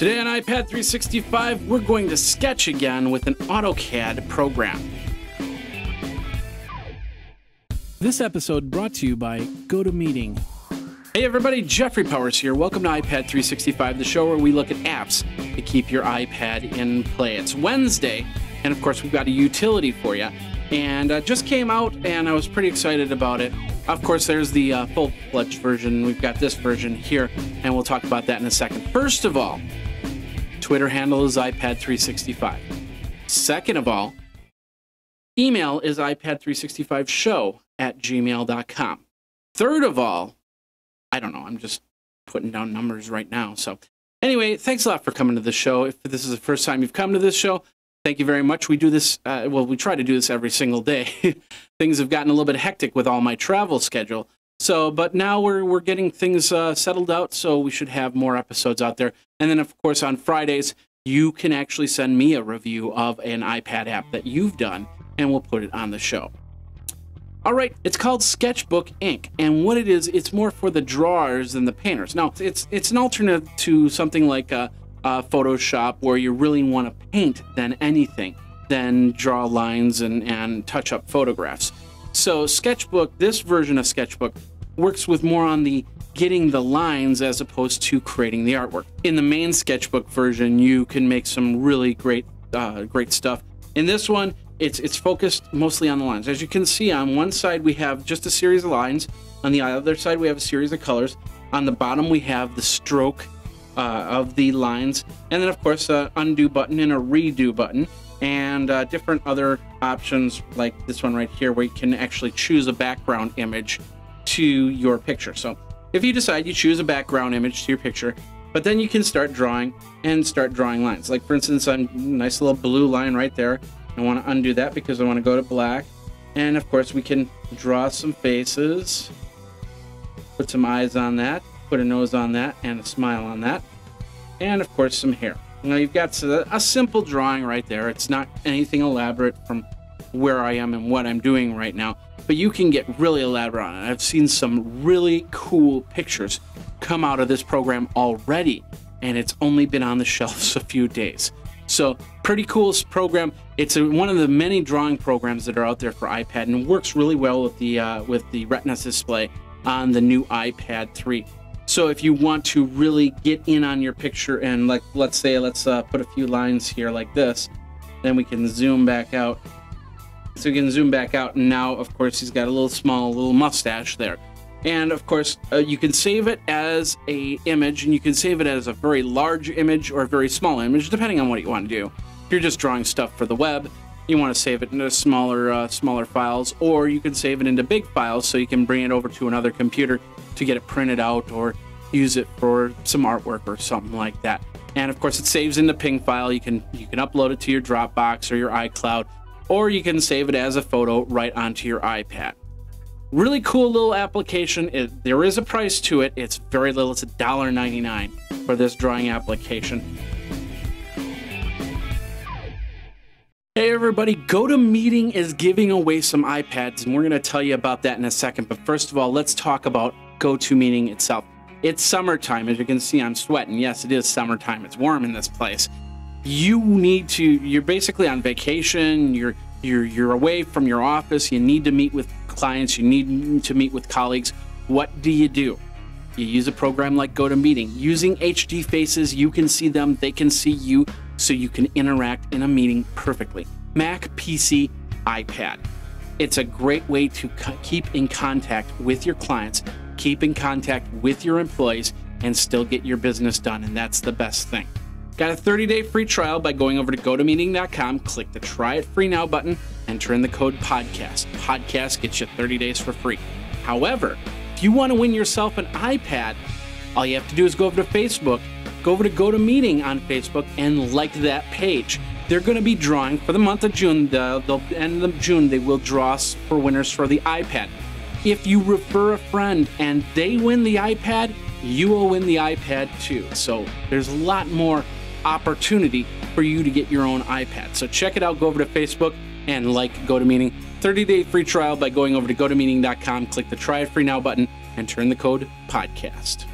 Today on iPad 365, we're going to sketch again with an AutoCAD program. This episode brought to you by GoToMeeting. Hey everybody, Jeffrey Powers here. Welcome to iPad 365, the show where we look at apps to keep your iPad in play. It's Wednesday, and of course we've got a utility for you. And just came out, and I was pretty excited about it. Of course, there's the full-fledged version. We've got this version here, and we'll talk about that in a second. First of all, Twitter handle is iPad365. Second of all, email is iPad365show@gmail.com. Third of all, I don't know, I'm just putting down numbers right now. So anyway, thanks a lot for coming to the show. If this is the first time you've come to this show, thank you very much. We do this, we try to do this every single day. Things have gotten a little bit hectic with all my travel schedule. So, but now we're getting things settled out, so we should have more episodes out there. And then, of course, on Fridays, you can actually send me a review of an iPad app that you've done, and we'll put it on the show. All right, it's called Sketchbook Ink, and what it is, it's more for the drawers than the painters. Now, it's an alternative to something like Photoshop, where you really want to paint than anything, then draw lines and touch up photographs. So Sketchbook, this version of Sketchbook, works with more on the getting the lines as opposed to creating the artwork. In the main Sketchbook version, you can make some really great, great stuff. In this one, it's focused mostly on the lines. As you can see, on one side we have just a series of lines. On the other side we have a series of colors. On the bottom we have the stroke of the lines, and then of course the undo button and a redo button, and different other options like this one right here, where you can actually choose a background image to your picture. So if you decide, you choose a background image to your picture, but then you can start drawing and start drawing lines. Like for instance, I'm a nice little blue line right there. I want to undo that because I want to go to black, and of course we can draw some faces, put some eyes on that, put a nose on that, and a smile on that, and of course some hair. Now you've got a simple drawing right there. It's not anything elaborate from where I am and what I'm doing right now, but you can get really elaborate on it. I've seen some really cool pictures come out of this program already, and it's only been on the shelves a few days. So pretty cool program. It's one of the many drawing programs that are out there for iPad, and works really well with the Retina display on the new iPad 3. So if you want to really get in on your picture, and like, let's say, let's put a few lines here like this, then we can zoom back out. So you can zoom back out, and now, of course, he's got a little small little mustache there. And of course, you can save it as a image, and you can save it as a very large image or a very small image, depending on what you want to do. If you're just drawing stuff for the web, you want to save it into smaller files, or you can save it into big files so you can bring it over to another computer to get it printed out or use it for some artwork or something like that. And of course it saves in the PNG file. You can upload it to your Dropbox or your iCloud, or you can save it as a photo right onto your iPad. Really cool little application. There is a price to it. It's very little. It's $1.99 for this drawing application. Hey everybody, GoToMeeting is giving away some iPads, and we're going to tell you about that in a second. But first of all, let's talk about GoToMeeting itself. It's summertime. As you can see, I'm sweating. Yes, it is summertime. It's warm in this place. You're basically on vacation. You're away from your office. You need to meet with clients. You need to meet with colleagues. What do? You use a program like GoToMeeting. Using HD faces, you can see them, they can see you, so you can interact in a meeting perfectly. Mac, PC, iPad. It's a great way to keep in contact with your clients, keep in contact with your employees, and still get your business done, and that's the best thing. Got a 30-day free trial by going over to gotomeeting.com, click the Try It Free Now button, enter in the code PODCAST. PODCAST gets you 30 days for free. However, if you want to win yourself an iPad, all you have to do is go over to Facebook, go over to GoToMeeting on Facebook, and like that page. They're going to be drawing for the month of June. They'll end of June, they will draw for winners for the iPad. If you refer a friend and they win the iPad, you will win the iPad too. So there's a lot more opportunity for you to get your own iPad. So check it out. Go over to Facebook and like GoToMeeting. 30-day free trial by going over to gotomeeting.com, click the Try It Free Now button, and enter in the code PODCAST.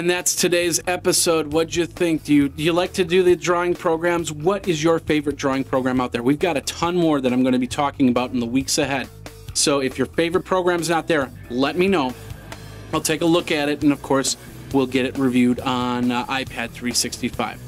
And that's today's episode. What'd you think? Do you like to do the drawing programs? What is your favorite drawing program out there? We've got a ton more that I'm going to be talking about in the weeks ahead. So if your favorite program's not there, let me know. I'll take a look at it, and of course, we'll get it reviewed on iPad 365.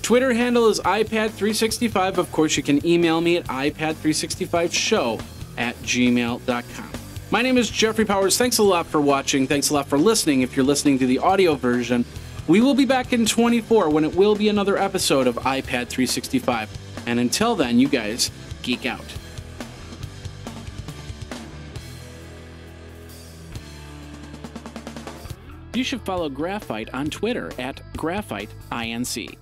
Twitter handle is iPad 365. Of course, you can email me at iPad365show@gmail.com. My name is Jeffrey Powers. Thanks a lot for watching. Thanks a lot for listening. If you're listening to the audio version, we will be back in 24 when it will be another episode of iPad 365. And until then, you guys geek out. You should follow Graphite on Twitter at GraphiteINC.